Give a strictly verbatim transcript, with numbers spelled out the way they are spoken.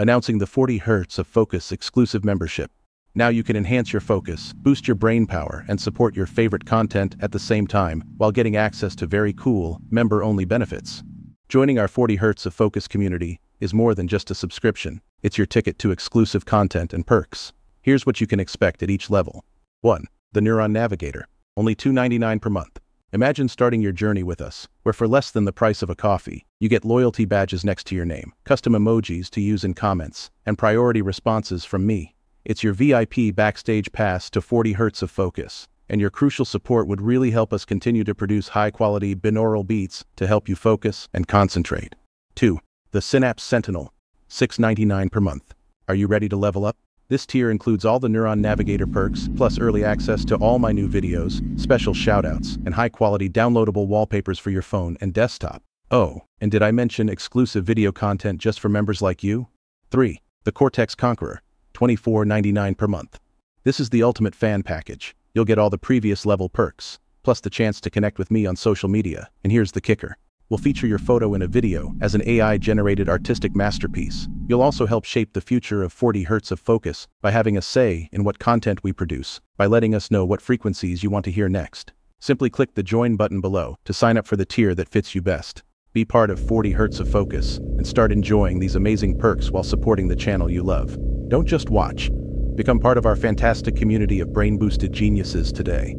announcing the forty hertz of Focus exclusive membership. Now you can enhance your focus, boost your brain power, and support your favorite content at the same time while getting access to very cool, member-only benefits. Joining our forty hertz of Focus community is more than just a subscription. It's your ticket to exclusive content and perks. Here's what you can expect at each level. one. The Neuron Navigator. Only two ninety-nine per month. Imagine starting your journey with us, where for less than the price of a coffee, you get loyalty badges next to your name, custom emojis to use in comments, and priority responses from me. It's your V I P backstage pass to forty hertz of Focus, and your crucial support would really help us continue to produce high-quality binaural beats to help you focus and concentrate. two. The Synapse Sentinel. six ninety-nine per month. Are you ready to level up? This tier includes all the Neuron Navigator perks, plus early access to all my new videos, special shoutouts, and high-quality downloadable wallpapers for your phone and desktop. Oh, and did I mention exclusive video content just for members like you? three. The Cortex Conqueror. twenty-four ninety-nine per month. This is the ultimate fan package. You'll get all the previous level perks, plus the chance to connect with me on social media, and here's the kicker. We'll feature your photo in a video as an A I-generated artistic masterpiece. You'll also help shape the future of forty hertz of Focus by having a say in what content we produce, by letting us know what frequencies you want to hear next. Simply click the join button below to sign up for the tier that fits you best. Be part of forty hertz of Focus and start enjoying these amazing perks while supporting the channel you love. Don't just watch. Become part of our fantastic community of brain-boosted geniuses today.